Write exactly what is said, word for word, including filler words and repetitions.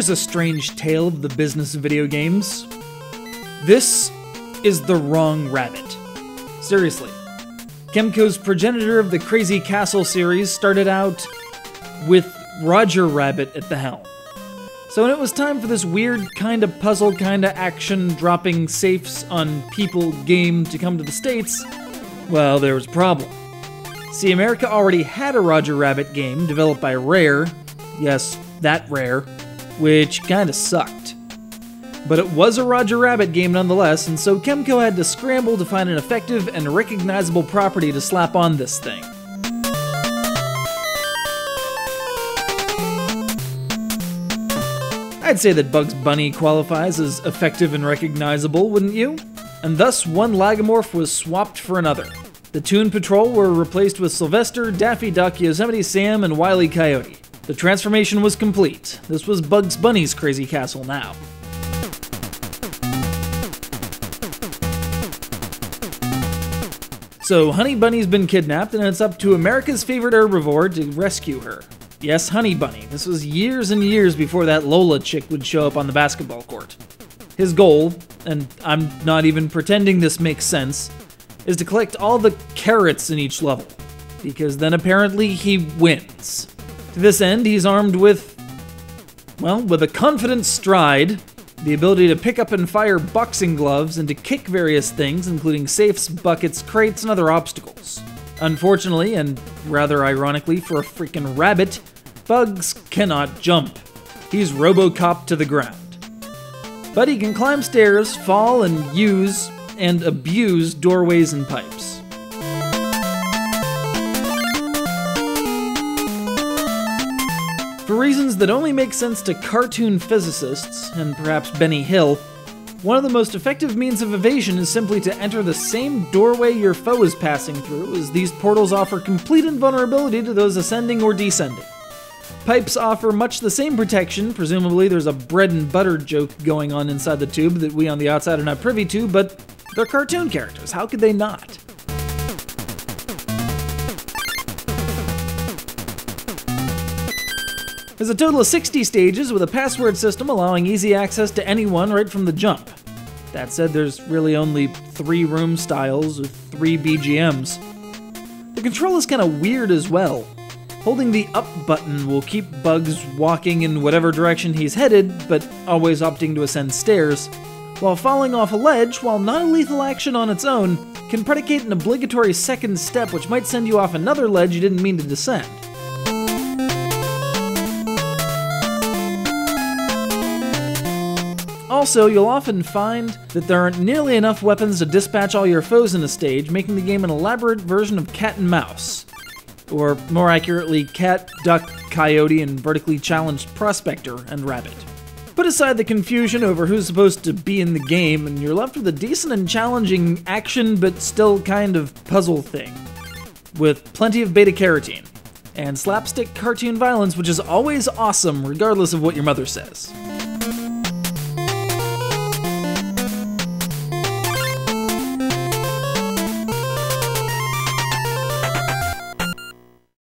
Here's a strange tale of the business of video games. This is the wrong rabbit. Seriously. Kemco's progenitor of the Crazy Castle series started out with Roger Rabbit at the helm. So when it was time for this weird kind of puzzle, kind of action, dropping safes on people game to come to the States, well, there was a problem. See, America already had a Roger Rabbit game developed by Rare, yes, that Rare, which kind of sucked. But it was a Roger Rabbit game nonetheless, and so Kemco had to scramble to find an effective and recognizable property to slap on this thing. I'd say that Bugs Bunny qualifies as effective and recognizable, wouldn't you? And thus, one lagomorph was swapped for another. The Toon Patrol were replaced with Sylvester, Daffy Duck, Yosemite Sam, and Wile E. Coyote. The transformation was complete. This was Bugs Bunny's Crazy Castle now. So, Honey Bunny's been kidnapped, and it's up to America's favorite herbivore to rescue her. Yes, Honey Bunny. This was years and years before that Lola chick would show up on the basketball court. His goal, and I'm not even pretending this makes sense, is to collect all the carrots in each level, because then apparently he wins. To this end, he's armed with, well, with a confident stride, the ability to pick up and fire boxing gloves, and to kick various things, including safes, buckets, crates, and other obstacles. Unfortunately, and rather ironically for a freaking rabbit, Bugs cannot jump. He's Robocop to the ground. But he can climb stairs, fall, and use and abuse doorways and pipes. For reasons that only make sense to cartoon physicists, and perhaps Benny Hill, one of the most effective means of evasion is simply to enter the same doorway your foe is passing through, as these portals offer complete invulnerability to those ascending or descending. Pipes offer much the same protection, presumably there's a bread and butter joke going on inside the tube that we on the outside are not privy to, but they're cartoon characters, how could they not? There's a total of sixty stages with a password system allowing easy access to anyone right from the jump. That said, there's really only three room styles with three B G Ms. The control is kind of weird as well. Holding the up button will keep Bugs walking in whatever direction he's headed, but always opting to ascend stairs, while falling off a ledge, while not a lethal action on its own, can predicate an obligatory second step which might send you off another ledge you didn't mean to descend. Also, you'll often find that there aren't nearly enough weapons to dispatch all your foes in a stage, making the game an elaborate version of cat and mouse. Or, more accurately, cat, duck, coyote, and vertically challenged prospector and rabbit. Put aside the confusion over who's supposed to be in the game, and you're left with a decent and challenging action but still kind of puzzle thing. With plenty of beta-carotene. And slapstick cartoon violence, which is always awesome regardless of what your mother says.